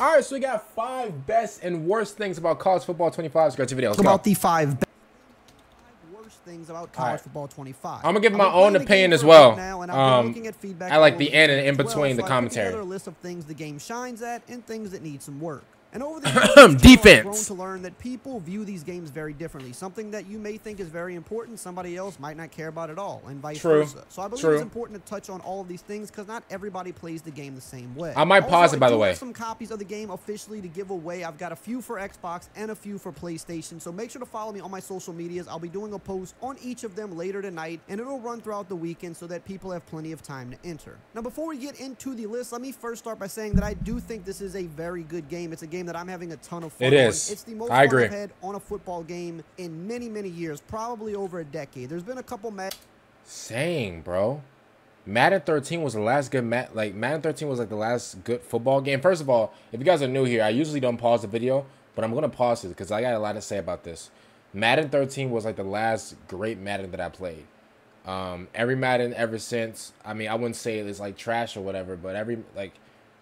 All right, so we got 5 best and worst things about college football 25. Scratch your videos. Let's about go. The 5 worst things about college football 25. I'm gonna give my own opinion as well. Now, and at feedback I like the end and in between the commentary. Another list of things the game shines at and things that need some work. And over the years, I've grown to learn that people view these games very differently. Something that you may think is very important, somebody else might not care about at all, and vice versa. So I believe it's important to touch on all of these things because not everybody plays the game the same way. I might pause it, by the way. I have some copies of the game officially to give away. I've got a few for Xbox and a few for PlayStation. So make sure to follow me on my social medias. I'll be doing a post on each of them later tonight, and it'll run throughout the weekend so that people have plenty of time to enter. Now, before we get into the list, let me first start by saying that I do think this is a very good game. It's a game that I'm having a ton of fun. It is. It's the most fun I've had on a football game in many, many years, probably over a decade. There's been a couple matches. Saying, bro, Madden 13 was the last good Madden 13 was like the last good football game. First of all, if you guys are new here, I usually don't pause the video, but I'm gonna pause it because I got a lot to say about this. Madden 13 was like the last great Madden that I played. Every Madden ever since, I mean, I wouldn't say it's like trash or whatever, but every like.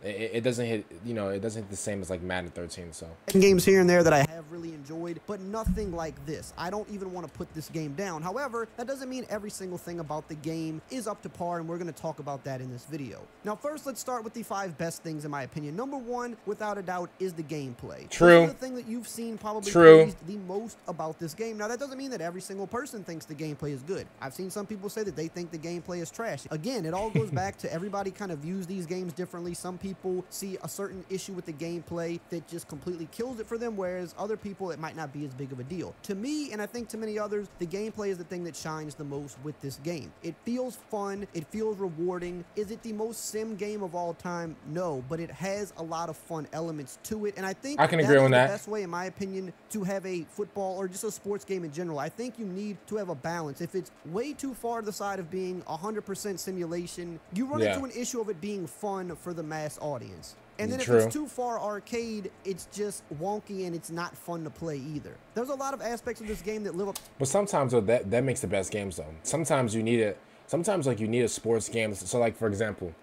It doesn't hit, you know, it doesn't hit the same as like Madden 13. So games here and there that I have really enjoyed, but nothing like this. I don't even want to put this game down. However, that doesn't mean every single thing about the game is up to par, and we're going to talk about that in this video. Now, first, let's start with the 5 best things in my opinion. Number one, without a doubt, is the gameplay. True. The thing that you've seen probably praised the most about this game. Now, that doesn't mean that every single person thinks the gameplay is good. I've seen some people say that they think the gameplay is trash. Again, it all goes back to everybody kind of views these games differently. Some people see a certain issue with the gameplay that just completely kills it for them, whereas other people it might not be as big of a deal. To me, and I think to many others, the gameplay is the thing that shines the most with this game. It feels fun, it feels rewarding. Is it the most sim game of all time? No, but it has a lot of fun elements to it, and I think I can agree on that. The best way, in my opinion, to have a football or just a sports game in general. I think you need to have a balance. If it's way too far to the side of being 100% simulation, you run into an issue of it being fun for the mass audience. And then if it's too far arcade, it's just wonky and it's not fun to play either. There's a lot of aspects of this game that live up. But sometimes though, that makes the best games though. Sometimes you need it. Sometimes like you need a sports game. So like for example,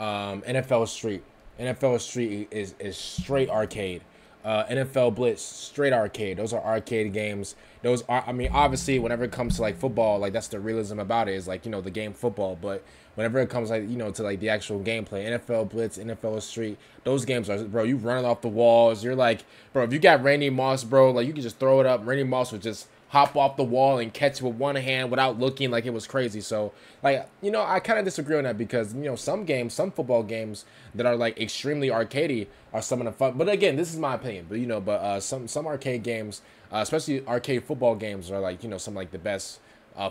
NFL Street. NFL Street is straight arcade. NFL Blitz, straight arcade. Those are arcade games. Those are, I mean, obviously, whenever it comes to like football, like that's the realism about it is like, you know, the game football. But whenever it comes like, you know, to like the actual gameplay, NFL Blitz, NFL Street, those games are, bro, you running off the walls. You're like, bro, if you got Randy Moss, bro, like you can just throw it up. Randy Moss would just hop off the wall and catch with one hand without looking, like it was crazy. So like, you know, I kind of disagree on that because, you know, some games, some football games that are like extremely arcadey are some of the fun. But again, this is my opinion, but you know, but some arcade games, especially arcade football games are like, you know, some like the best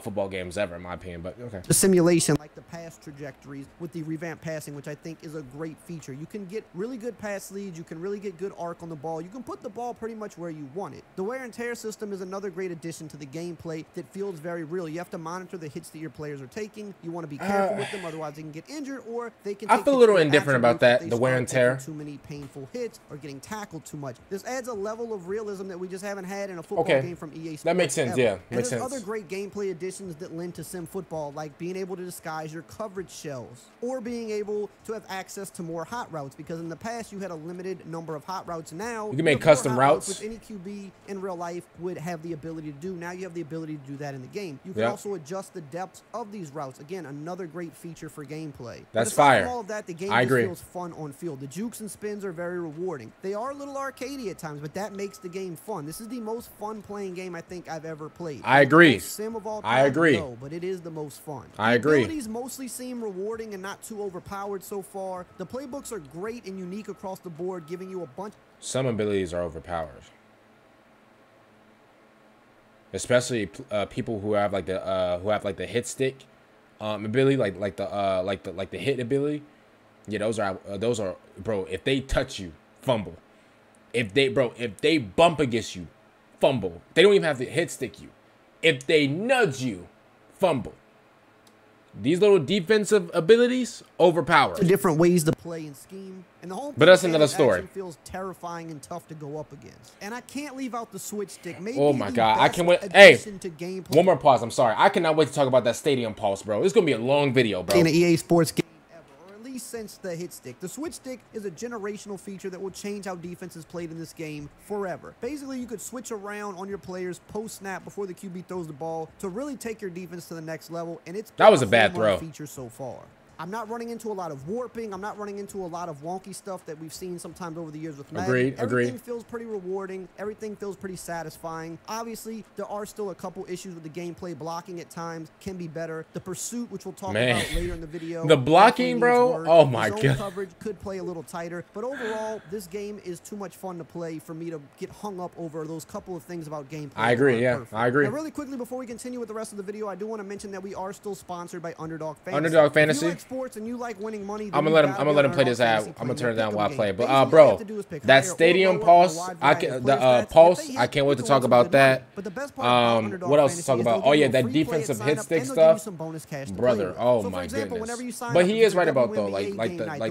football games ever in my opinion. But okay, the simulation, like the pass trajectories with the revamped passing, which I think is a great feature. You can get really good pass leads, you can really get good arc on the ball, you can put the ball pretty much where you want it. The wear and tear system is another great addition to the gameplay that feels very real. You have to monitor the hits that your players are taking. You want to be careful with them, otherwise they can get injured or they can take. I feel a little indifferent about that, the wear and tear, too many painful hits or getting tackled too much. This adds a level of realism that we just haven't had in a football game from EA Sports. That makes sense. Yeah, and makes sense. Other great gameplay additions that lend to sim football, like being able to disguise your coverage shells or being able to have access to more hot routes, because in the past you had a limited number of hot routes. Now you can make custom routes, which any QB in real life would have the ability to do. Now you have the ability to do that in the game. You can also adjust the depth of these routes. Again, another great feature for gameplay. That's fire. All of that, the game just feels fun on field. The jukes and spins are very rewarding. They are a little arcadey at times, but that makes the game fun. This is the most fun playing game I think I've ever played. I agree. Sim of all I agree. No, but it is the most fun. I agree. The abilities mostly seem rewarding and not too overpowered so far. The playbooks are great and unique across the board, giving you a bunch. Some abilities are overpowered. Especially people who have like the hit stick ability, like the hit ability. Yeah, those are, bro, if they touch you, fumble. If they bump against you, fumble. They don't even have to hit stick you. If they nudge you, fumble. These little defensive abilities overpower. Different ways to play and scheme. And the whole but that's another story. Feels terrifying and tough to go up against. And I can't leave out the switch stick. Maybe oh my God, I can't wait. Hey, one more pause. I'm sorry. I cannot wait to talk about that stadium pulse, bro. It's gonna be a long video, bro. In an EA Sports game. really sense the hit stick. The switch stick is a generational feature that will change how defense is played in this game forever. Basically, you could switch around on your players post-snap before the QB throws the ball to really take your defense to the next level, and it's that was a bad throw feature so far. I'm not running into a lot of warping. I'm not running into a lot of wonky stuff that we've seen sometimes over the years with Madden. Everything feels pretty rewarding. Everything feels pretty satisfying. Obviously, there are still a couple issues with the gameplay. Blocking at times can be better. The pursuit, which we'll talk about later in the video. The blocking, bro. Oh, my God. Coverage could play a little tighter. But overall, this game is too much fun to play for me to get hung up over those couple of things about gameplay. I agree, yeah. Perfect. I agree. Now, really quickly, before we continue with the rest of the video, I do want to mention that we are still sponsored by Underdog Fantasy. Underdog Fantasy. Sports and you like winning money, I'm gonna let him play this ad. I'm gonna turn it down while I play. But bro, that stadium pulse, I can't wait to talk about that. What else to talk about? Oh yeah, that defensive hit stick stuff, brother. Oh my goodness. But he is right about though, like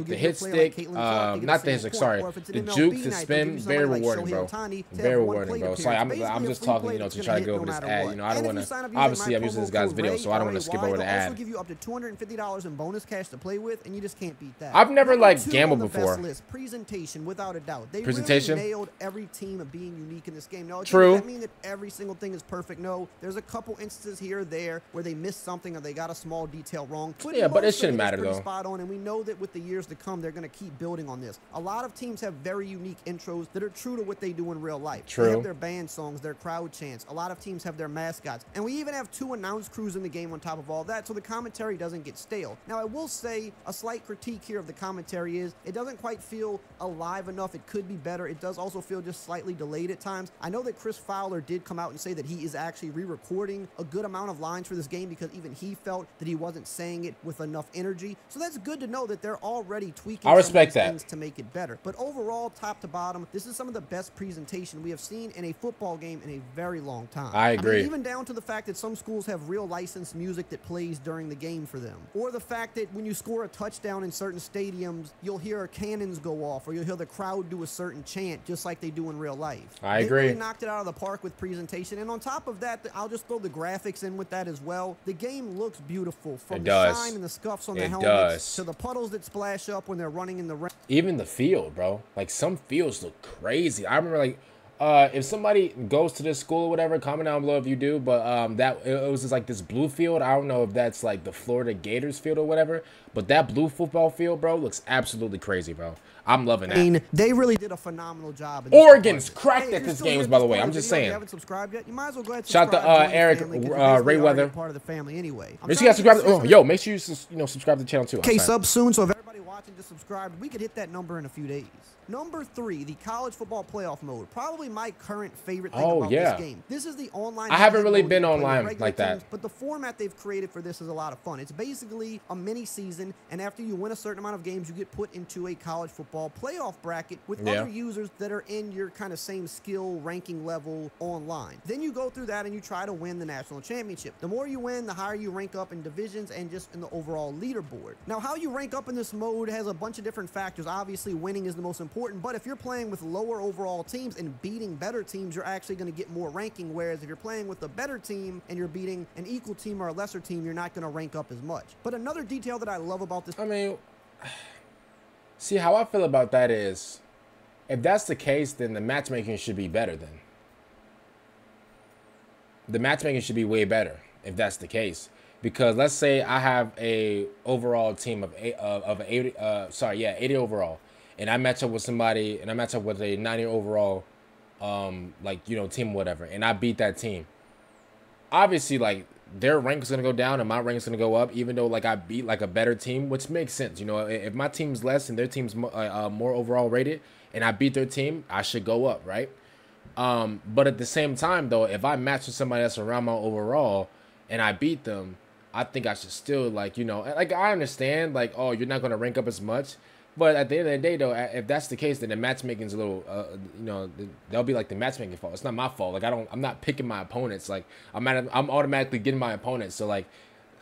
the hit stick, not the hit stick, sorry, the juke, the spin, very rewarding, bro. Very rewarding, bro. Sorry, I'm just talking, you know, to try to go over this ad. You know, I don't want to. Obviously, I'm using this guy's video, so I don't want to skip over the ad. Give you up to $250 in bonus cash to play with, and you just can't beat that. I've never like gambled before. List, presentation, without a doubt. They really nailed every team of being unique in this game. Now, does that mean that every single thing is perfect? No, there's a couple instances here or there where they missed something or they got a small detail wrong. But yeah, but it shouldn't matter though. Spot on, and we know that with the years to come, they're going to keep building on this. A lot of teams have very unique intros that are true to what they do in real life. They have their band songs, their crowd chants. A lot of teams have their mascots, and we even have two announce crews in the game on top of all that, so the commentary doesn't get stale. Now, I will say a slight critique here of the commentary is it doesn't quite feel alive enough. It could be better. It does also feel just slightly delayed at times. I know that Chris Fowler did come out and say that he is actually re-recording a good amount of lines for this game because even he felt that he wasn't saying it with enough energy. So that's good to know that they're already tweaking things to make it better. But overall, top to bottom, this is some of the best presentation we have seen in a football game in a very long time. I agree. I mean, even down to the fact that some schools have real licensed music that plays during the game for them, or the fact that when you score a touchdown in certain stadiums, you'll hear cannons go off, or you'll hear the crowd do a certain chant, just like they do in real life. I agree. They really knocked it out of the park with presentation. And on top of that, I'll just throw the graphics in with that as well. The game looks beautiful, from the shine and the scuffs on the helmets to the puddles that splash up when they're running in the rain. Even the field, bro. Like, some fields look crazy. I remember, like, if somebody goes to this school or whatever, comment down below if you do, but it was just like this blue field. I don't know if that's like the Florida Gators field or whatever, but that blue football field, bro, looks absolutely crazy, bro. I'm loving that. I mean, they really did a phenomenal job. Oregon's cracked at this game, by the way. I'm just saying. If you haven't subscribed yet, you might as well go ahead and subscribe. Shout out to Eric Rayweather. Part of the family anyway. Make sure you guys subscribe. Oh, yo, make sure you subscribe to the channel too. Okay, sub soon, so if everybody watching just subscribed, we could hit that number in a few days. Number 3, the college football playoff mode. Probably my current favorite thing about this game. This is the online. I haven't really been online like that. But the format they've created for this is a lot of fun. It's basically a mini season, and after you win a certain amount of games, you get put into a college football playoff bracket with other users that are in your kind of same skill ranking level online. Then you go through that and you try to win the national championship. The more you win, the higher you rank up in divisions and just in the overall leaderboard. Now, how you rank up in this mode has a bunch of different factors. Obviously, winning is the most important, but if you're playing with lower overall teams and beating better teams, you're actually going to get more ranking, whereas if you're playing with a better team and you're beating an equal team or a lesser team, you're not going to rank up as much. But another detail that I love about this, I mean, see, how I feel about that is, if that's the case, then the matchmaking should be better then. The matchmaking should be way better if that's the case. Because let's say I have a overall team of 80, 80 overall, and I match up with somebody, and I match up with a 90 overall, team or whatever, and I beat that team. Obviously, like, their rank is going to go down and my rank is going to go up, even though, like, I beat, like, a better team, which makes sense. You know, if my team's less and their team's more overall rated and I beat their team, I should go up, right? But at the same time, though, if I match with somebody that's around my overall and I beat them, I think I should still, like, you know, like, I understand, like, oh, you're not going to rank up as much. But at the end of the day, though, if that's the case, then the matchmaking's a little, that'll be like the matchmaking fault. It's not my fault. Like, I'm not picking my opponents. Like, I'm automatically getting my opponents. So, like,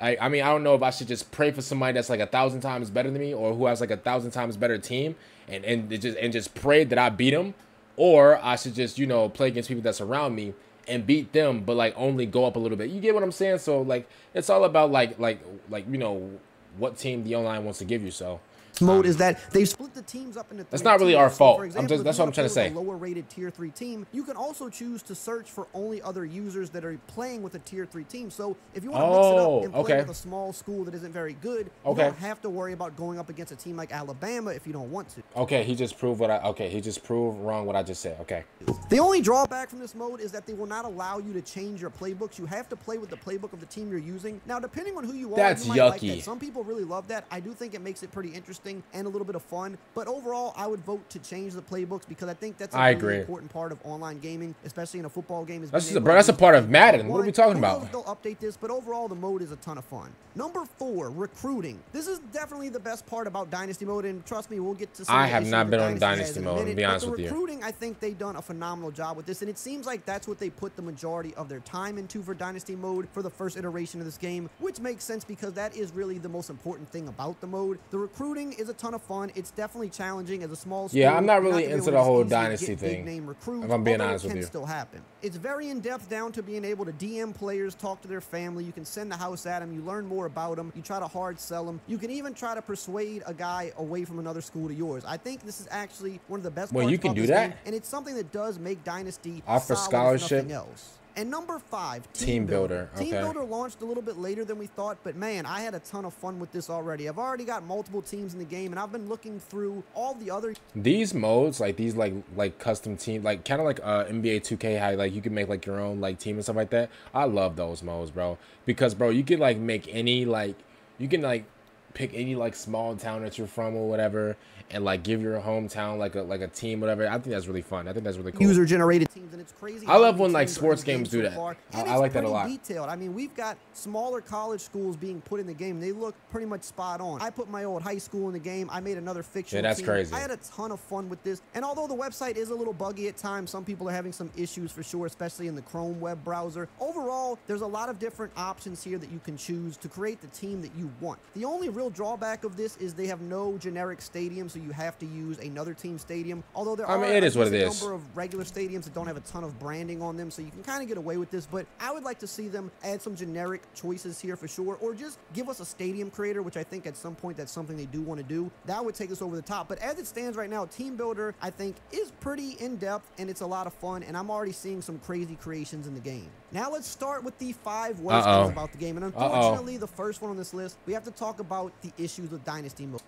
I mean, I don't know if I should just pray for somebody that's like 1,000 times better than me, or who has like 1,000 times better team, and just pray that I beat them, or I should just, you know, play against people that's around me and beat them, but like only go up a little bit. You get what I'm saying? So, like, it's all about like you know, what team the online wants to give you. So. mode is that they've split the teams up into. That's not really our fault. So example, that's what I'm trying to say. Lower rated tier 3 team, you can also choose to search for only other users that are playing with a tier 3 team. So if you want to mix it up and play with a small school that isn't very good, you don't have to worry about going up against a team like Alabama if you don't want to. Okay, he just proved what I. Okay, he just proved wrong what I just said. Okay. The only drawback from this mode is that they will not allow you to change your playbooks. You have to play with the playbook of the team you're using. Now, depending on who you are, that's you might like that. Some people really love that. I do think it makes it pretty interesting and a little bit of fun, but overall I would vote to change the playbooks because I think that's a really important part of online gaming, especially in a football game. That's a part of Madden. What are we talking about? They'll update this, but overall the mode is a ton of fun. Number 4, recruiting. This is definitely the best part about Dynasty mode, and trust me, we'll get to some. I have not been on Dynasty mode, to be honest with you. Recruiting, I think they've done a phenomenal job with this, and it seems like that's what they put the majority of their time into for Dynasty mode for the first iteration of this game, which makes sense because that is really the most important thing about the mode. The recruiting is a ton of fun. It's definitely challenging as a small school. Yeah, I'm not really into the whole Dynasty thing, if I'm being honest with you. Still happen. It's very in-depth down to being able to DM players, talk to their family. You can send the house at them. You learn more about them. You try to hard sell them. You can even try to persuade a guy away from another school to yours. I think this is actually one of the best parts. Well, you can do that. And it's something that does make Dynasty offer scholarship. And number 5, Team Builder. Team Builder launched a little bit later than we thought, but man, I had a ton of fun with this already. I've already got multiple teams in the game, and I've been looking through all the other modes, like these like custom team, like kind of like NBA 2K, how like you can make like your own like team and stuff like that. I love those modes, bro, because bro, you can like make any like you can like pick any like small town that you're from or whatever, and like give your hometown like a team, whatever. I think that's really fun. I think that's really cool. User generated teams, and it's crazy. I love when like sports games do that. I like that a lot. Detailed. I mean, we've got smaller college schools being put in the game. They look pretty much spot on. I put my old high school in the game. I made another fictional. Yeah, that's crazy. I had a ton of fun with this. And although the website is a little buggy at times, some people are having some issues for sure, especially in the Chrome web browser. Overall, there's a lot of different options here that you can choose to create the team that you want. The only real drawback of this is they have no generic stadium, so you have to use another team stadium, although there are a number of regular stadiums that don't have a ton of branding on them, so you can kind of get away with this, but I would like to see them add some generic choices here for sure, or just give us a stadium creator, which I think at some point that's something they do want to do. That would take us over the top, but as it stands right now, Team Builder I think is pretty in-depth, and it's a lot of fun, and I'm already seeing some crazy creations in the game. Now let's start with the 5 worst things about the game, and unfortunately the first one on this list, we have to talk about the issues with Dynasty mode.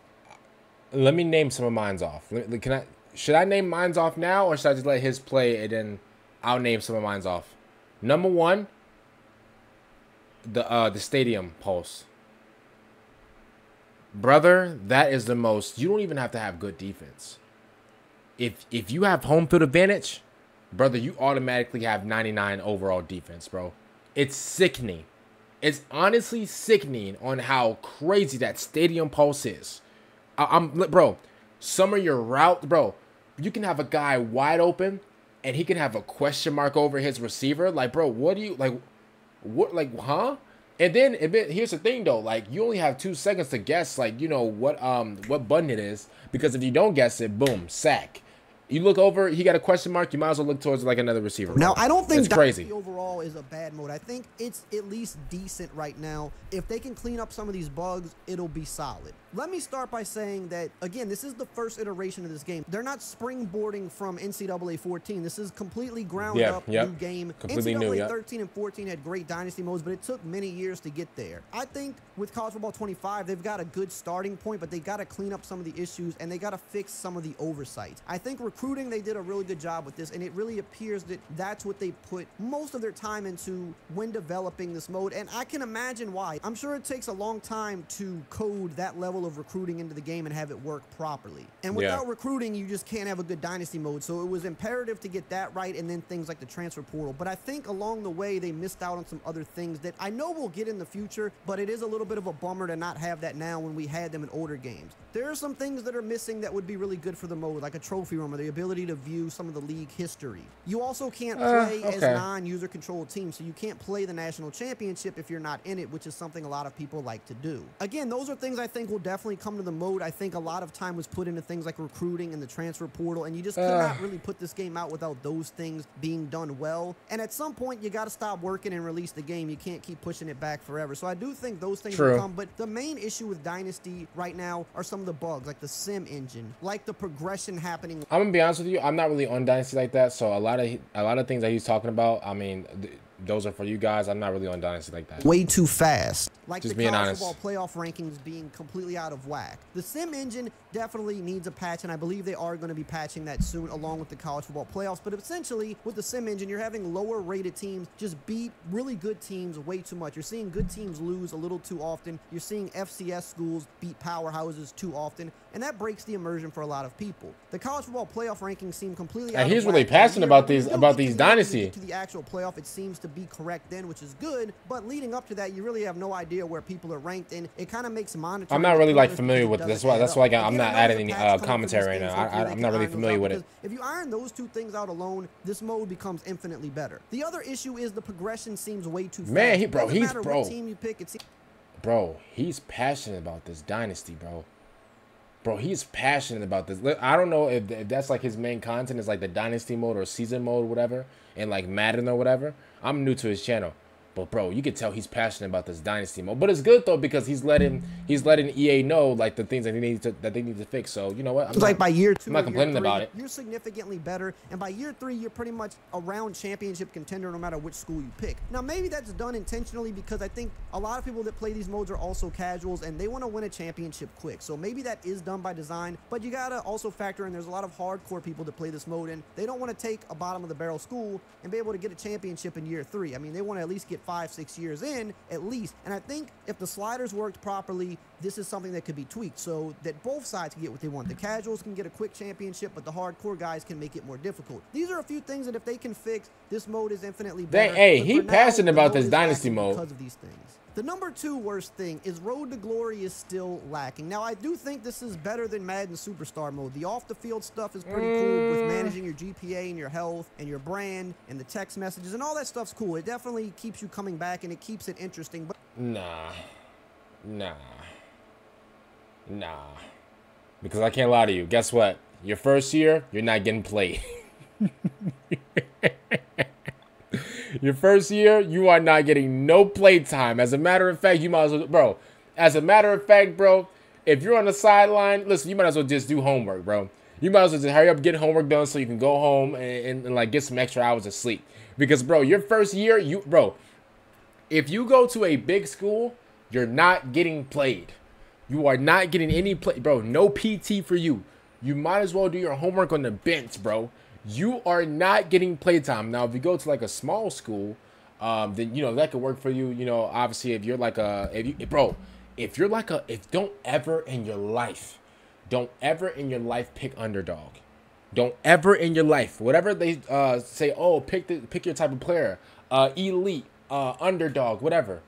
Let me name some of mine's off. Can I? Should I name mine's off now, or should I just let his play and then I'll name some of mine's off? Number 1, the stadium pulse. Brother, that is the most. You don't even have to have good defense. If you have home field advantage, brother, you automatically have 99 overall defense, bro. It's sickening. It's honestly sickening on how crazy that stadium pulse is. Bro, some of your route, bro, you can have a guy wide open and he can have a question mark over his receiver. Like, bro, what do you, like, what, like, huh? And then, here's the thing, though. Like, you only have 2 seconds to guess, like, you know, what button it is. Because if you don't guess it, boom, sack. You look over, he got a question mark, you might as well look towards like another receiver. Now, I don't think Dynasty overall is a bad mode. I think it's at least decent right now. If they can clean up some of these bugs, it'll be solid. Let me start by saying that, again, this is the first iteration of this game. They're not springboarding from NCAA 14. This is completely ground up new game. Completely NCAA 13 and 14 had great Dynasty modes, but it took many years to get there. I think with College Football 25, they've got a good starting point, but they got to clean up some of the issues, and they got to fix some of the oversight. I think recruiting, they did a really good job with this, and it really appears that that's what they put most of their time into when developing this mode, and I can imagine why. I'm sure it takes a long time to code that level of recruiting into the game and have it work properly, and without recruiting you just can't have a good Dynasty mode, so it was imperative to get that right, and then things like the transfer portal. But I think along the way they missed out on some other things that I know we'll get in the future, but it is a little bit of a bummer to not have that now when we had them in older games. There are some things that are missing that would be really good for the mode, like a trophy room, or the ability to view some of the league history. You also can't play as non-user controlled teams, so you can't play the national championship if you're not in it, which is something a lot of people like to do. Again, those are things I think will definitely come to the mode. I think a lot of time was put into things like recruiting and the transfer portal, and you just could not really put this game out without those things being done well. And at some point, you got to stop working and release the game. You can't keep pushing it back forever. So I do think those things will come, but the main issue with Dynasty right now are some of the bugs, like the sim engine, like the progression happening. I'm gonna be honest with you, I'm not really on Dynasty like that, so a lot of things that he's talking about, I mean, those are for you guys. I'm not really on Dynasty like that. Way too fast. Like just the college football playoff rankings being completely out of whack. The sim engine definitely needs a patch, and I believe they are going to be patching that soon along with the college football playoffs. But essentially, with the sim engine, you're having lower rated teams just beat really good teams way too much. You're seeing good teams lose a little too often. You're seeing FCS schools beat powerhouses too often, and that breaks the immersion for a lot of people. The college football playoff rankings seem completely out of whack. And he's really passionate about these Dynasty. To the actual playoff, it seems to be correct then, which is good, but leading up to that, you really have no idea where people are ranked, and it kind of makes monitoring. I'm not really like familiar with this. That's why I'm not adding any commentary right now. I'm not really familiar with it. If you iron those two things out alone, this mode becomes infinitely better. The other issue is the progression seems way too fast. Man, bro, he's passionate about this Dynasty, bro. Bro, he's passionate about this. I don't know if that's like his main content is like the Dynasty mode or season mode, whatever, and like Madden or whatever. I'm new to his channel, but bro, you can tell he's passionate about this Dynasty mode. But it's good though, because he's letting EA know like the things that they need to fix. So you know what? It's like by year two, I'm not complaining about it. You're significantly better, and by year three, you're pretty much a round championship contender no matter which school you pick. Now maybe that's done intentionally because I think a lot of people that play these modes are also casuals and they want to win a championship quick. So maybe that is done by design, but you gotta also factor in there's a lot of hardcore people that play this mode and they don't want to take a bottom of the barrel school and be able to get a championship in year three. I mean, they want to at least get 5-6 years in at least, and I think if the sliders worked properly, this is something that could be tweaked so that both sides can get what they want. The casuals can get a quick championship, but the hardcore guys can make it more difficult. These are a few things that if they can fix, this mode is infinitely better. Hey, he's passionate about this Dynasty mode because of these things. The number two worst thing is Road to Glory is still lacking. Now, I do think this is better than Madden Superstar mode. The off-the-field stuff is pretty cool with managing your GPA and your health and your brand and the text messages and all that stuff's cool. It definitely keeps you coming back and it keeps it interesting. But Nah. Because I can't lie to you. Guess what? Your first year, you're not getting played. Your first year, you are not getting no playtime. As a matter of fact, you might as well, bro. As a matter of fact, bro, if you're on the sideline, listen, you might as well just do homework, bro. You might as well just hurry up, get homework done so you can go home and like get some extra hours of sleep. Because, bro, your first year, if you go to a big school, you're not getting played. You are not getting any play, bro. No PT for you. You might as well do your homework on the bench, bro. You are not getting playtime. Now, if you go to like a small school, then, you know, that could work for you. You know, obviously, if you're like a, don't ever in your life, pick Underdog. Don't ever in your life, whatever they say, oh, pick your type of player, elite, Underdog, whatever.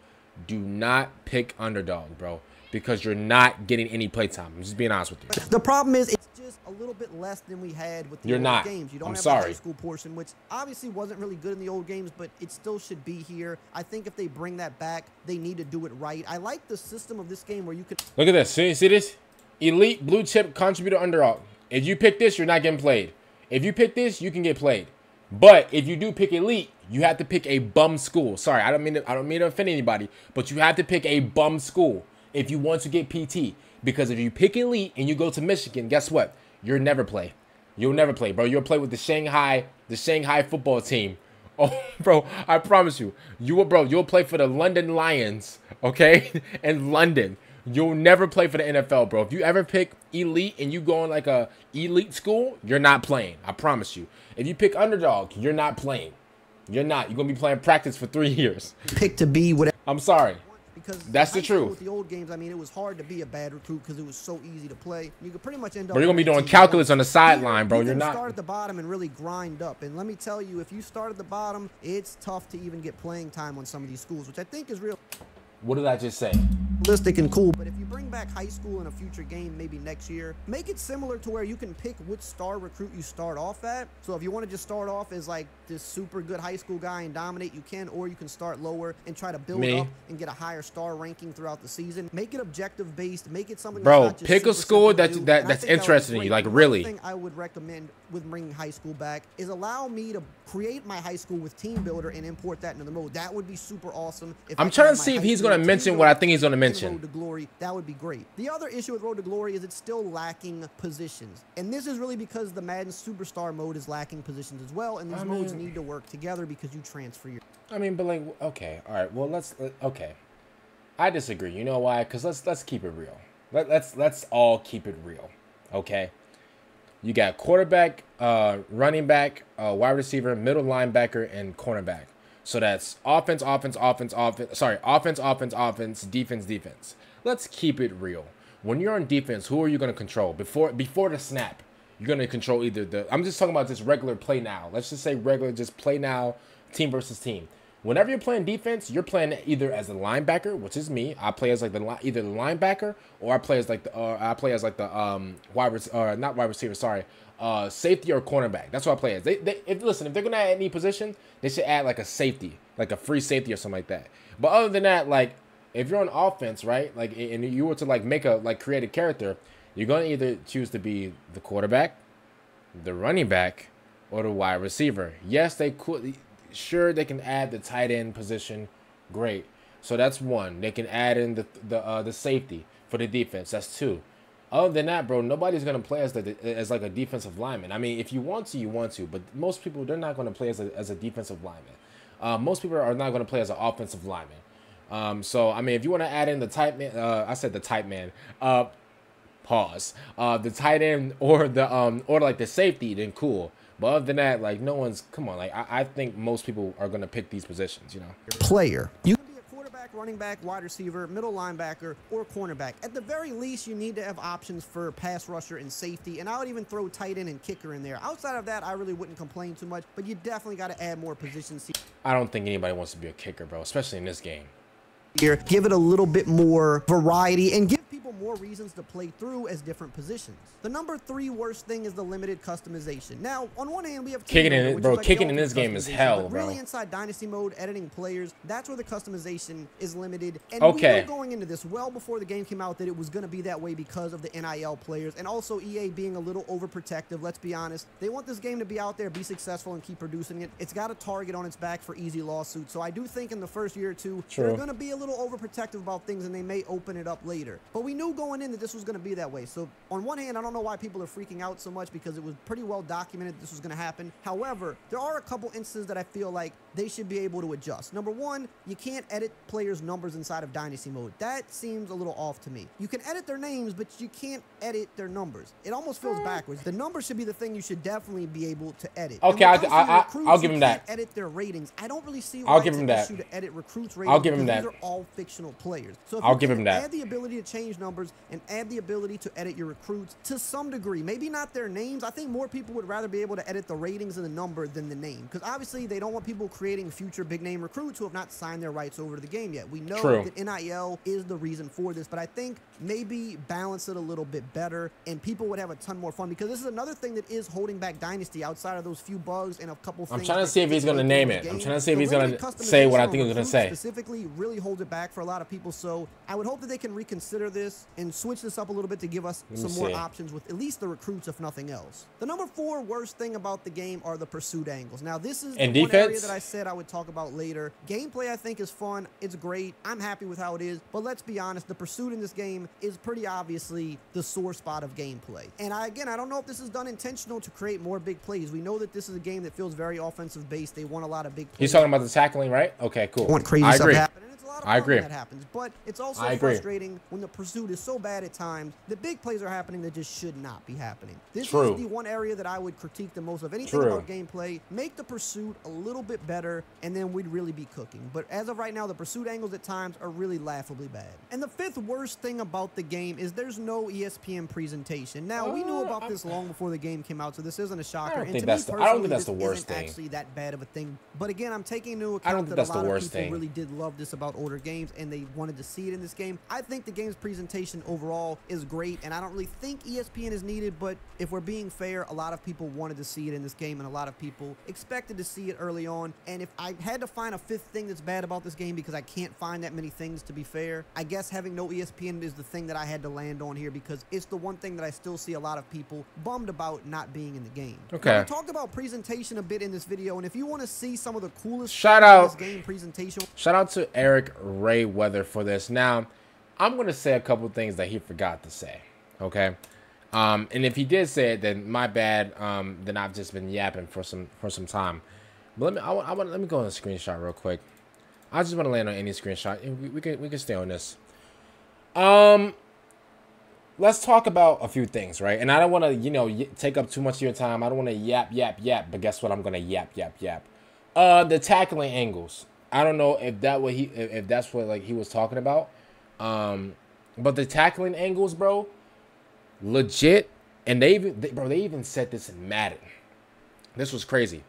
Do not pick Underdog, bro, because you're not getting any playtime. I'm just being honest with you. The problem is it's just a little bit less than we had with the old games. You don't have the high school portion, which obviously wasn't really good in the old games, but it still should be here. I think if they bring that back, they need to do it right. I like the system of this game where you could look at this. See this? Elite, blue chip, contributor, Underdog. If you pick this, you're not getting played. If you pick this, you can get played. But if you do pick elite, you have to pick a bum school. Sorry, I don't mean to offend anybody, but you have to pick a bum school if you want to get PT, because if you pick elite and you go to Michigan, guess what? You'll never play. You'll never play, bro. You'll play with the Shanghai football team. Oh, bro, I promise you, you'll play for the London Lions, okay? In London, you'll never play for the NFL, bro. If you ever pick elite and you go on like a elite school, you're not playing. I promise you. If you pick Underdog, you're not playing. You're not. You're gonna be playing practice for 3 years. Pick to be whatever. I'm sorry. Because that's the truth. With the old games, I mean, it was hard to be a bad recruit because it was so easy to play. You could pretty much end up. Bro, you're gonna be doing calculus on the sideline, bro. You're not. Start at the bottom and really grind up. And let me tell you, if you start at the bottom, it's tough to even get playing time on some of these schools, which I think is real. What did I just say? realistic and cool, but if you bring back high school in a future game, maybe next year, make it similar to where you can pick which star recruit you start off at. So if you want to just start off as like this super good high school guy and dominate, you can, or you can start lower and try to build up and get a higher star ranking throughout the season. Make it objective based, make it something that's not just pick a school that's interesting to you, like really. One thing I would recommend with bringing high school back is allow me to create my high school with Team Builder and import that into the mode. That would be super awesome. If I'm trying to see if he's going to mention what I think he's going to mention. Road to Glory, that would be great. The other issue with Road to Glory is it's still lacking positions, and this is really because the Madden Superstar mode is lacking positions as well, and these modes need to work together because you transfer your. I mean, but like, okay, all right, well, let's okay. I disagree. You know why? Because let's keep it real. Let's all keep it real, okay? You got quarterback, running back, wide receiver, middle linebacker, and cornerback. So that's offense, offense, offense, offense. Sorry, offense, offense, offense, defense, defense. Let's keep it real. When you're on defense, who are you going to control? Before the snap, you're going to control either the... I'm just talking about just regular play now. Let's just say regular, just play now, team versus team. Whenever you're playing defense, you're playing either as a linebacker, which is me. I play as like either the linebacker, or I play as like the safety or cornerback. That's what I play as. Listen, if they're gonna add any position, they should add like a safety, like a free safety or something like that. But other than that, like if you're on offense, right? Like and you were to like create a character, you're gonna either choose to be the quarterback, the running back, or the wide receiver. Yes, they could. Sure, they can add the tight end position. Great. So that's one. They can add in the safety for the defense. That's two. Other than that, bro, nobody's gonna play as like a defensive lineman. I mean, if you want to, you want to, but most people, they're not gonna play as a defensive lineman. Most people are not gonna play as an offensive lineman. So I mean, if you want to add in the tight man, the tight end or the like the safety, then cool. But other than that, like, no one's, come on, like, I think most people are going to pick these positions, you know? Player. You could be a quarterback, running back, wide receiver, middle linebacker, or cornerback. At the very least, you need to have options for pass rusher and safety, and I would even throw tight end and kicker in there. Outside of that, I really wouldn't complain too much, but you definitely got to add more positions. I don't think anybody wants to be a kicker, bro, especially in this game. Here, give it a little bit more variety and give people more reasons to play through as different positions. The number three worst thing is the limited customization. Now, on one hand, we have kicking in, bro. Kicking in this game is hell, bro. Really, inside dynasty mode, editing players, that's where the customization is limited. And we were going into this well before the game came out that it was going to be that way because of the NIL players and also EA being a little overprotective. Let's be honest, they want this game to be out there, be successful, and keep producing it. It's got a target on its back for easy lawsuits. So I do think in the first year or two, they're going to be a little overprotective about things, and they may open it up later. But we knew going in that this was going to be that way. So on one hand, I don't know why people are freaking out so much because it was pretty well documented this was going to happen. However, there are a couple instances that I feel like they should be able to adjust. Number one, you can't edit players' numbers inside of dynasty mode. That seems a little off to me. You can edit their names, but you can't edit their numbers. It almost feels backwards. The numbers should be the thing you should definitely be able to edit. Okay, I'll give him that. Edit their ratings. I don't really see why it's an issue to edit recruits' ratings. I'll give him that. These are all fictional players. So if I'll give him that. Add the ability to change numbers and add the ability to edit your recruits to some degree, maybe not their names. I think more people would rather be able to edit the ratings and the number than the name, because obviously they don't want people creating future big name recruits who have not signed their rights over to the game yet. We know that NIL is the reason for this, but I think maybe balance it a little bit better and people would have a ton more fun, because this is another thing that is holding back dynasty outside of those few bugs and a couple things. I'm trying to see if he's going to name it. I'm trying to see if he's going to say what I think he's going to say. Specifically really holds it back for a lot of people, so I would hope that they can reconsider this and switch this up a little bit to give us some more options with at least the recruits, if nothing else. The number four worst thing about the game are the pursuit angles. Now, this is the one area that I said I would talk about later. Gameplay, I think, is fun. It's great. I'm happy with how it is. But let's be honest, the pursuit in this game is pretty obviously the sore spot of gameplay. And I don't know if this is done intentional to create more big plays. We know that this is a game that feels very offensive based. They want a lot of big plays. You're talking about the tackling, right? Okay, cool. Want crazy stuff happening. I agree. That happens, but it's also frustrating when the pursuit is so bad at times. The big plays are happening that just should not be happening. This is the one area that I would critique the most of anything about gameplay. Make the pursuit a little bit better, and then we'd really be cooking. But as of right now, the pursuit angles at times are really laughably bad. And the fifth worst thing about the game is there's no ESPN presentation. Now, we knew about this long before the game came out, so this isn't a shocker. I don't think that's the worst thing. Actually, that bad of a thing. But again, I'm taking into account that a lot of people really did love this about. older games, and they wanted to see it in this game. I think the game's presentation overall is great, and I don't really think ESPN is needed, but if we're being fair, a lot of people wanted to see it in this game, and a lot of people expected to see it early on. And if I had to find a fifth thing that's bad about this game, because I can't find that many things, to be fair, I guess having no ESPN is the thing that I had to land on here, because it's the one thing that I still see a lot of people bummed about not being in the game. Okay. We talked about presentation a bit in this video, and if you want to see some of the coolest game presentation, shout out to Eric Rayweather for this. Now, I'm gonna say a couple things that he forgot to say. Okay. And if he did say it, then my bad. Then I've just been yapping for some time. But let me go on a screenshot real quick. I just want to land on any screenshot, and we can stay on this. Let's talk about a few things, right? And I don't want to, you know, take up too much of your time. I don't want to yap. But guess what? I'm gonna yap. The tackling angles. I don't know if that's what like he was talking about. But the tackling angles, bro, legit. And they even said this in Madden. This was crazy.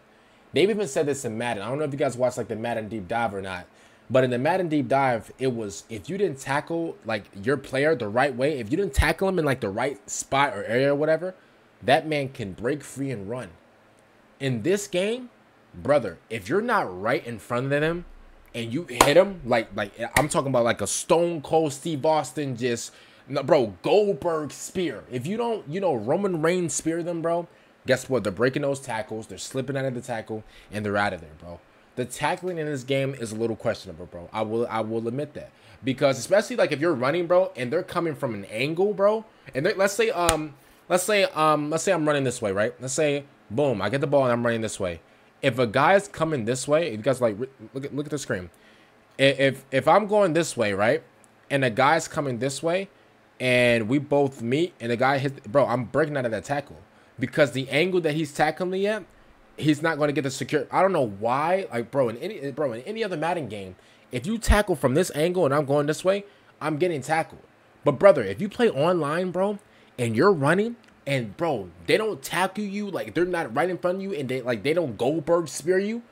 They've even said this in Madden. I don't know if you guys watched like the Madden Deep Dive or not. But in the Madden Deep Dive, it was, if you didn't tackle like your player the right way, if you didn't tackle him in like the right spot or area or whatever, that man can break free and run. In this game, brother, if you're not right in front of them and you hit him, like I'm talking about like a Stone Cold Steve Austin, just, bro, Goldberg spear. If you don't, you know, Roman Reigns spear them, bro, guess what? They're breaking those tackles, they're slipping out of the tackle, and they're out of there, bro. The tackling in this game is a little questionable, bro. I will admit that, because especially like if you're running, bro, and they're coming from an angle, bro, and let's say I'm running this way, right? Let's say boom, I get the ball and I'm running this way. If a guy is coming this way, if you guys like look at the screen, if I'm going this way, right, and a guy's coming this way, and we both meet, and the guy hits, bro, I'm breaking out of that tackle, because the angle that he's tackling me at, he's not going to get the secure. I don't know why. Like, bro, in any other Madden game, if you tackle from this angle and I'm going this way, I'm getting tackled. But brother, if you play online, bro, and you're running, and bro, they don't tackle you, like they're not right in front of you, and they don't Goldberg spear you,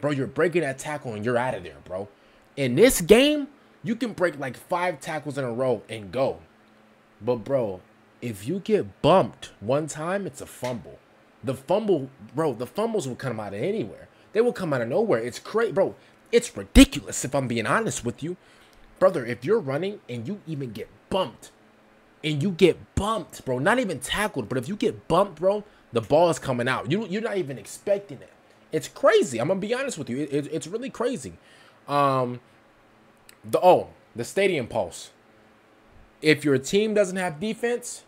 bro, you're breaking that tackle and you're out of there, bro. In this game, you can break like 5 tackles in a row and go. But bro, if you get bumped one time, it's a fumble. The fumble, bro, the fumbles will come out of anywhere. They will come out of nowhere. It's crazy, bro. It's ridiculous, if I'm being honest with you. Brother, if you're running and you even get bumped, bro, not even tackled, but if you get bumped, bro, the ball is coming out. You're not even expecting it. It's crazy. I'm going to be honest with you. It's really crazy. The stadium pulse. If your team doesn't have defense,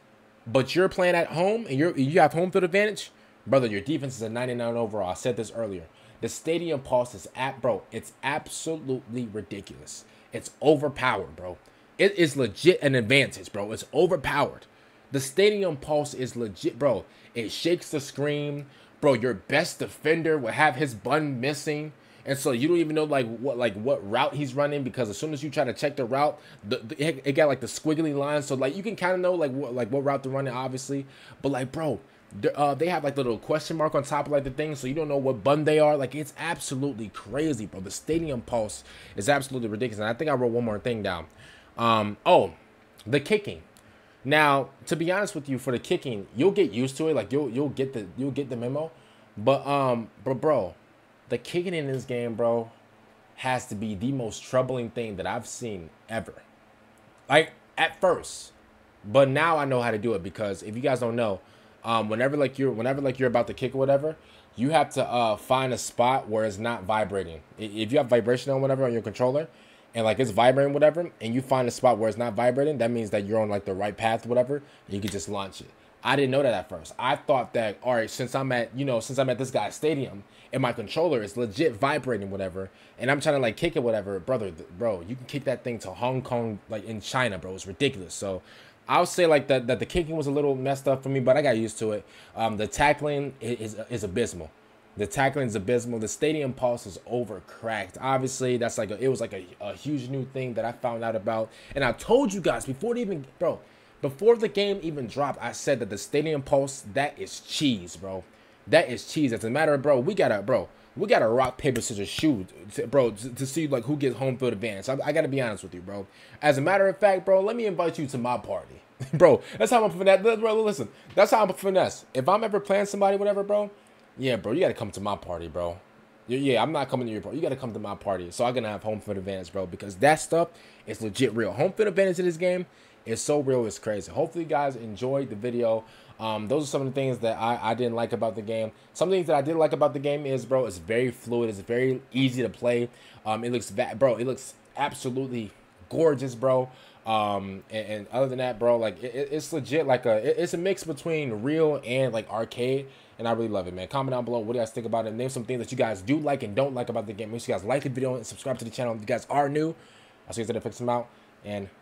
but you're playing at home and you have home field advantage, brother, your defense is a 99 overall. I said this earlier. The stadium pulse is it's absolutely ridiculous. It's overpowered, bro. It is legit an advantage, bro. It's overpowered. The stadium pulse is legit, bro. It shakes the screen, bro. Your best defender will have his bun missing, and so you don't even know like what route he's running, because as soon as you try to check the route, it got like the squiggly line. So like you can kind of know like what route they're running, obviously. But like, bro, they have like the little question mark on top of like the thing, so you don't know what bun they are. Like, it's absolutely crazy, bro. The stadium pulse is absolutely ridiculous. And I think I wrote one more thing down. The kicking. Now, to be honest with you, for the kicking, you'll get used to it. Like you'll get the memo. But bro. The kicking in this game, bro, has to be the most troubling thing that I've seen ever. Like, at first. But now I know how to do it, because if you guys don't know, whenever you're about to kick or whatever, you have to find a spot where it's not vibrating. If you have vibration on whatever on your controller, and like it's vibrating whatever, and you find a spot where it's not vibrating, that means that you're on like the right path whatever, and you can just launch it. I didn't know that at first. I thought that, all right, since I'm at this guy's stadium and my controller is legit vibrating whatever, and I'm trying to like kick it whatever, brother, bro, you can kick that thing to Hong Kong, like in China, bro. It's ridiculous. So I'll say like that the kicking was a little messed up for me, but I got used to it. The tackling is abysmal. The tackling is abysmal. The stadium pulse is overcracked. Obviously, that's like it was like a huge new thing that I found out about, and I told you guys before it even, bro. Before the game even dropped, I said that the stadium pulse, that is cheese, bro. That is cheese. As a matter of, we gotta rock, paper, scissors, shoot, bro, to see like who gets home field advantage. I gotta be honest with you, bro. As a matter of fact, bro, let me invite you to my party, bro. That's how I'm finesse. Bro, listen, that's how I'm finesse. If I'm ever playing somebody, whatever, bro. Yeah, bro, you gotta come to my party, bro. Yeah, I'm not coming to your party. You gotta come to my party. So I'm gonna have home field advantage, bro, because that stuff is legit real. Home field advantage in this game is so real, it's crazy. Hopefully, you guys enjoyed the video. Those are some of the things that I didn't like about the game. Some things that I did like about the game is, bro, it's very fluid. It's very easy to play. It looks, bro, it looks absolutely gorgeous, bro. And other than that, bro, like it's legit. Like it's a mix between real and like arcade. And I really love it, man. Comment down below what do you guys think about it. Name some things that you guys do like and don't like about the game. Make sure you guys like the video and subscribe to the channel if you guys are new. I'll see you guys later. Fix them out and.